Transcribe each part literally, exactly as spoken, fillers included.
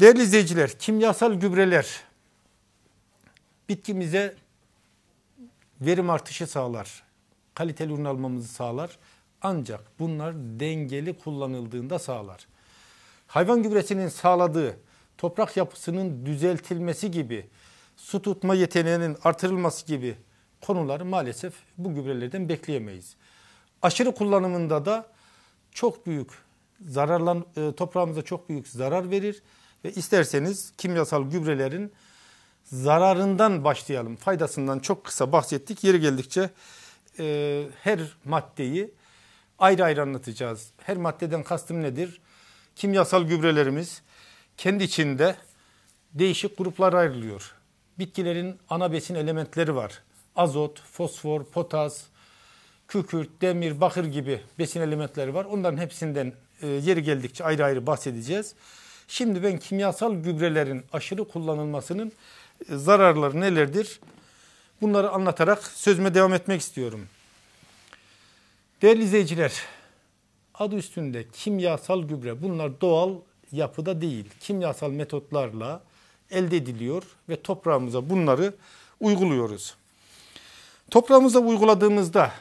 Değerli izleyiciler, kimyasal gübreler bitkimize verim artışı sağlar, kaliteli ürün almamızı sağlar. Ancak bunlar dengeli kullanıldığında sağlar. Hayvan gübresinin sağladığı toprak yapısının düzeltilmesi gibi, su tutma yeteneğinin artırılması gibi konuları maalesef bu gübrelerden bekleyemeyiz. Aşırı kullanımında da çok büyük zararlan toprağımıza çok büyük zarar verir ve isterseniz kimyasal gübrelerin zararından başlayalım. Faydasından çok kısa bahsettik. Yeri geldikçe e, her maddeyi ayrı ayrı anlatacağız. Her maddeden kastım nedir? Kimyasal gübrelerimiz kendi içinde değişik gruplara ayrılıyor. Bitkilerin ana besin elementleri var. Azot, fosfor, potas, kükürt, demir, bakır gibi besin elementleri var. Onların hepsinden e, yeri geldikçe ayrı ayrı bahsedeceğiz. Şimdi ben kimyasal gübrelerin aşırı kullanılmasının zararları nelerdir? Bunları anlatarak sözüme devam etmek istiyorum. Değerli izleyiciler, adı üstünde kimyasal gübre, bunlar doğal yapıda değil. Kimyasal metotlarla elde ediliyor ve toprağımıza bunları uyguluyoruz. Toprağımıza uyguladığımızda,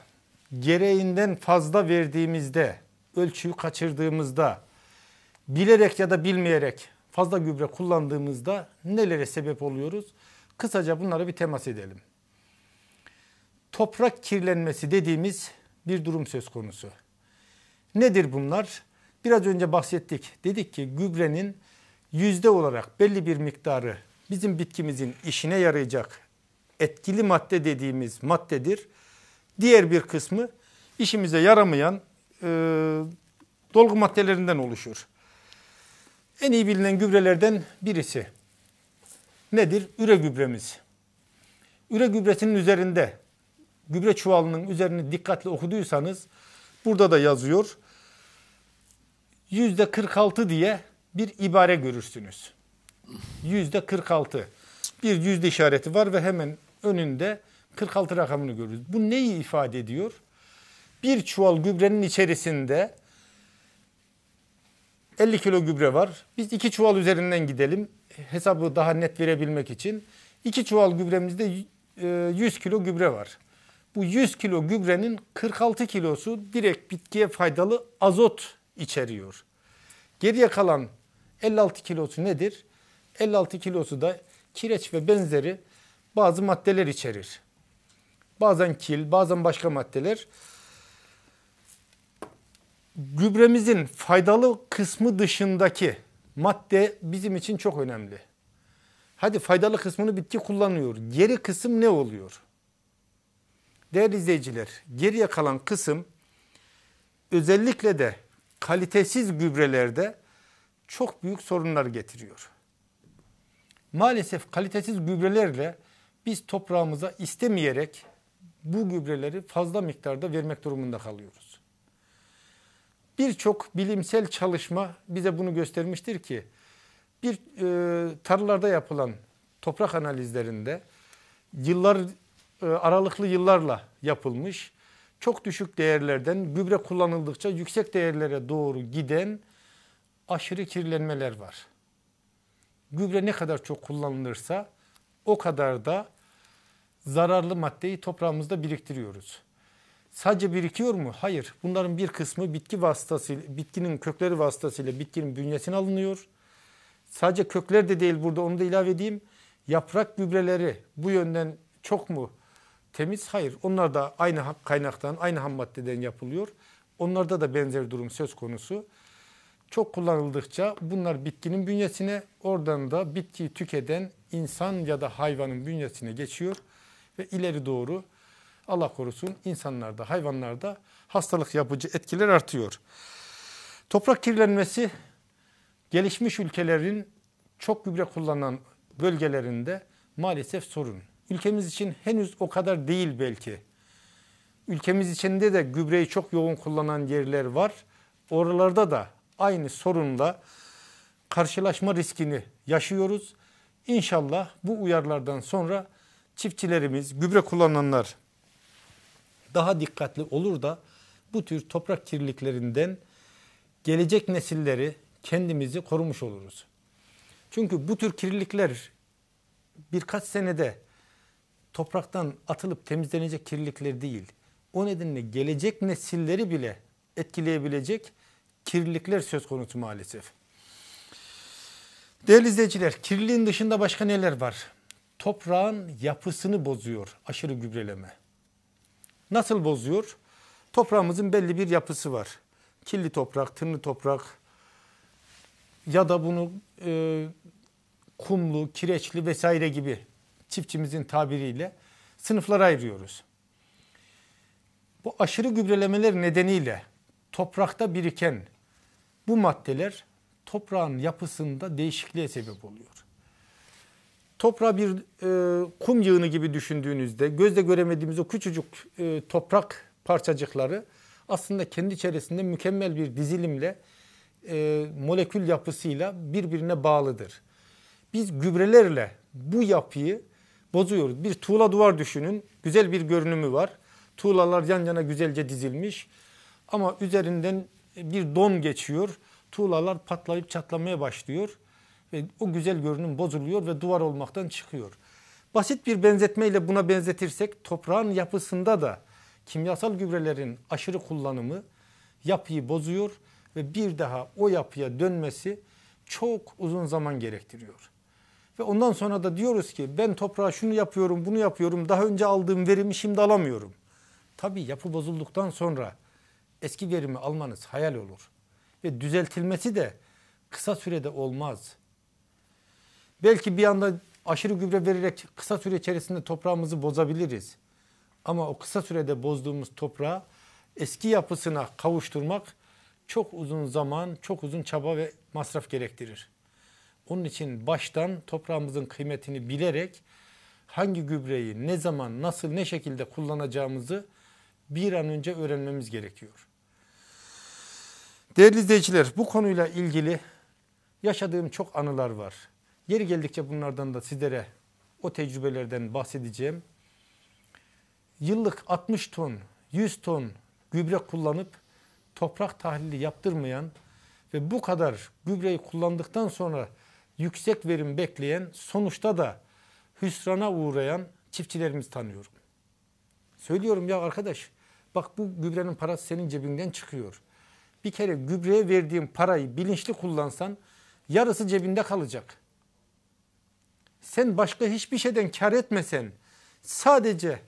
gereğinden fazla verdiğimizde, ölçüyü kaçırdığımızda, bilerek ya da bilmeyerek fazla gübre kullandığımızda nelere sebep oluyoruz? Kısaca bunlara bir temas edelim. Toprak kirlenmesi dediğimiz bir durum söz konusu. Nedir bunlar? Biraz önce bahsettik. Dedik ki gübrenin yüzde olarak belli bir miktarı bizim bitkimizin işine yarayacak etkili madde dediğimiz maddedir. Diğer bir kısmı işimize yaramayan e, dolgu maddelerinden oluşur. En iyi bilinen gübrelerden birisi nedir? Üre gübremiz. Üre gübresinin üzerinde, gübre çuvalının üzerine dikkatli okuduysanız burada da yazıyor. yüzde kırk altı diye bir ibare görürsünüz. yüzde kırk altı. Bir yüzde işareti var ve hemen önünde kırk altı rakamını görürüz. Bu neyi ifade ediyor? Bir çuval gübrenin içerisinde elli kilo gübre var. Biz iki çuval üzerinden gidelim. Hesabı daha net verebilmek için. iki çuval gübremizde yüz kilo gübre var. Bu yüz kilo gübrenin kırk altı kilosu direkt bitkiye faydalı azot içeriyor. Geriye kalan elli altı kilosu nedir? elli altı kilosu da kireç ve benzeri bazı maddeler içerir. Bazen kil, bazen başka maddeler. Gübremizin faydalı kısmı dışındaki madde bizim için çok önemli. Hadi faydalı kısmını bitki kullanıyor. Geri kısım ne oluyor? Değerli izleyiciler, geriye kalan kısım özellikle de kalitesiz gübrelerde çok büyük sorunlar getiriyor. Maalesef kalitesiz gübrelerle biz toprağımıza istemeyerek bu gübreleri fazla miktarda vermek durumunda kalıyoruz. Birçok bilimsel çalışma bize bunu göstermiştir ki bir e, tarlalarda yapılan toprak analizlerinde yıllar e, aralıklı yıllarla yapılmış çok düşük değerlerden gübre kullanıldıkça yüksek değerlere doğru giden aşırı kirlenmeler var. Gübre ne kadar çok kullanılırsa o kadar da zararlı maddeyi toprağımızda biriktiriyoruz. Sadece birikiyor mu? Hayır. Bunların bir kısmı bitki vasıtasıyla, bitkinin kökleri vasıtasıyla bitkinin bünyesine alınıyor. Sadece kökler de değil burada, onu da ilave edeyim. Yaprak gübreleri bu yönden çok mu temiz? Hayır. Onlar da aynı kaynaktan, aynı ham maddeden yapılıyor. Onlarda da benzer durum söz konusu. Çok kullanıldıkça bunlar bitkinin bünyesine, oradan da bitkiyi tüketen insan ya da hayvanın bünyesine geçiyor ve ileri doğru Allah korusun insanlarda, hayvanlarda hastalık yapıcı etkiler artıyor. Toprak kirlenmesi gelişmiş ülkelerin çok gübre kullanan bölgelerinde maalesef sorun. Ülkemiz için henüz o kadar değil belki. Ülkemiz içinde de gübreyi çok yoğun kullanan yerler var. Oralarda da aynı sorunla karşılaşma riskini yaşıyoruz. İnşallah bu uyarılardan sonra çiftçilerimiz, gübre kullananlar daha dikkatli olur da bu tür toprak kirliliklerinden gelecek nesilleri, kendimizi korumuş oluruz. Çünkü bu tür kirlilikler birkaç senede topraktan atılıp temizlenecek kirlilikler değil. O nedenle gelecek nesilleri bile etkileyebilecek kirlilikler söz konusu maalesef. Değerli izleyiciler, kirliliğin dışında başka neler var? Toprağın yapısını bozuyor aşırı gübreleme. Nasıl bozuyor? Toprağımızın belli bir yapısı var. Kirli toprak, tırnı toprak ya da bunu e, kumlu, kireçli vesaire gibi çiftçimizin tabiriyle sınıflara ayırıyoruz. Bu aşırı gübrelemeler nedeniyle toprakta biriken bu maddeler toprağın yapısında değişikliğe sebep oluyor. Toprağı bir e, kum yığını gibi düşündüğünüzde gözle göremediğimiz o küçücük e, toprak parçacıkları aslında kendi içerisinde mükemmel bir dizilimle e, molekül yapısıyla birbirine bağlıdır. Biz gübrelerle bu yapıyı bozuyoruz. Bir tuğla duvar düşünün, güzel bir görünümü var. Tuğlalar yan yana güzelce dizilmiş ama üzerinden bir don geçiyor. Tuğlalar patlayıp çatlamaya başlıyor ve o güzel görünüm bozuluyor ve duvar olmaktan çıkıyor. Basit bir benzetmeyle buna benzetirsek toprağın yapısında da kimyasal gübrelerin aşırı kullanımı yapıyı bozuyor ve bir daha o yapıya dönmesi çok uzun zaman gerektiriyor. Ve ondan sonra da diyoruz ki ben toprağa şunu yapıyorum, bunu yapıyorum, daha önce aldığım verimi şimdi alamıyorum. Tabii yapı bozulduktan sonra eski verimi almanız hayal olur. Ve düzeltilmesi de kısa sürede olmaz. Belki bir anda aşırı gübre vererek kısa süre içerisinde toprağımızı bozabiliriz. Ama o kısa sürede bozduğumuz toprağı eski yapısına kavuşturmak çok uzun zaman, çok uzun çaba ve masraf gerektirir. Onun için baştan toprağımızın kıymetini bilerek hangi gübreyi, ne zaman, nasıl, ne şekilde kullanacağımızı bir an önce öğrenmemiz gerekiyor. Değerli izleyiciler, bu konuyla ilgili yaşadığım çok anılar var. Yeri geldikçe bunlardan da sizlere o tecrübelerden bahsedeceğim. Yıllık altmış ton, yüz ton gübre kullanıp toprak tahlili yaptırmayan ve bu kadar gübreyi kullandıktan sonra yüksek verim bekleyen, sonuçta da hüsrana uğrayan çiftçilerimizi tanıyorum. Söylüyorum ya arkadaş, bak bu gübrenin parası senin cebinden çıkıyor. Bir kere gübreye verdiğin parayı bilinçli kullansan yarısı cebinde kalacak. Sen başka hiçbir şeyden kar etmesen, sadece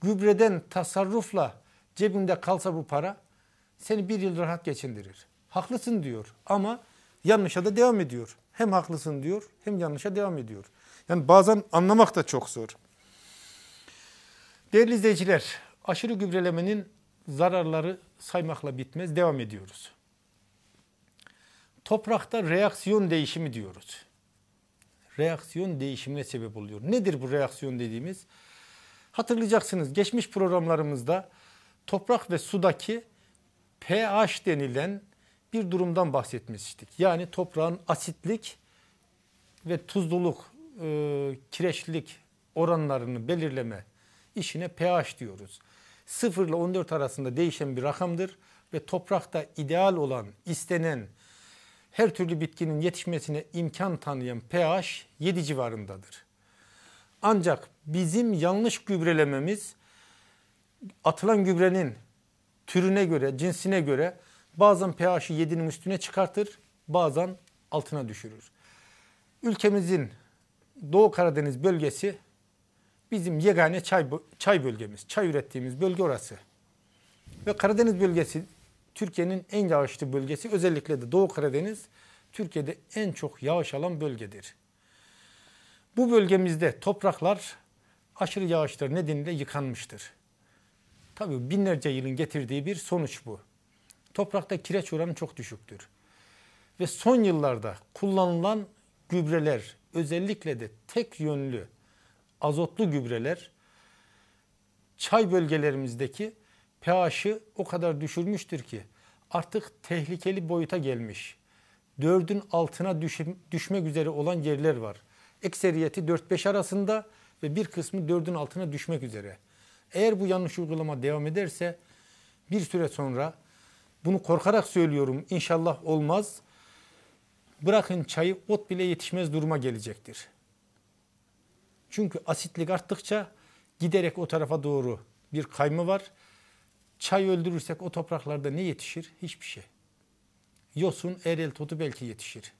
gübreden tasarrufla cebinde kalsa bu para seni bir yıl rahat geçindirir. Haklısın diyor ama yanlışa da devam ediyor. Hem haklısın diyor hem yanlışa devam ediyor. Yani bazen anlamak da çok zor. Değerli izleyiciler, aşırı gübrelemenin zararları saymakla bitmez, devam ediyoruz. Toprakta reaksiyon değişimi diyoruz. Reaksiyon değişimine sebep oluyor. Nedir bu reaksiyon dediğimiz? Hatırlayacaksınız, geçmiş programlarımızda toprak ve sudaki pH denilen bir durumdan bahsetmiştik. Yani toprağın asitlik ve tuzluluk, e, kireçlilik oranlarını belirleme işine pH diyoruz. sıfır ile on dört arasında değişen bir rakamdır ve toprakta ideal olan, istenen, her türlü bitkinin yetişmesine imkan tanıyan pH yedi civarındadır. Ancak bizim yanlış gübrelememiz atılan gübrenin türüne göre, cinsine göre bazen pH'i yedinin üstüne çıkartır, bazen altına düşürür. Ülkemizin Doğu Karadeniz bölgesi bizim yegane çay, çay bölgemiz, çay ürettiğimiz bölge orası. Ve Karadeniz bölgesi Türkiye'nin en yağışlı bölgesi, özellikle de Doğu Karadeniz Türkiye'de en çok yağış alan bölgedir. Bu bölgemizde topraklar aşırı yağışlar nedeniyle yıkanmıştır. Tabii binlerce yılın getirdiği bir sonuç bu. Toprakta kireç oranı çok düşüktür. Ve son yıllarda kullanılan gübreler, özellikle de tek yönlü azotlu gübreler çay bölgelerimizdeki pH'i o kadar düşürmüştür ki artık tehlikeli boyuta gelmiş. dördün altına düşmek üzere olan yerler var. Ekseriyeti dört beş arasında ve bir kısmı dördün altına düşmek üzere. Eğer bu yanlış uygulama devam ederse bir süre sonra, bunu korkarak söylüyorum, inşallah olmaz, bırakın çayı, ot bile yetişmez duruma gelecektir. Çünkü asitlik arttıkça giderek o tarafa doğru bir kayma var. Çay öldürürsek o topraklarda ne yetişir? Hiçbir şey. Yosun, erel, totu belki yetişir.